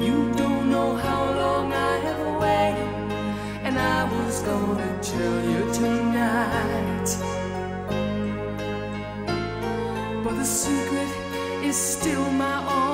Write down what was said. You don't know how long I have waited, and I was gonna tell you tonight, but the secret is still my own.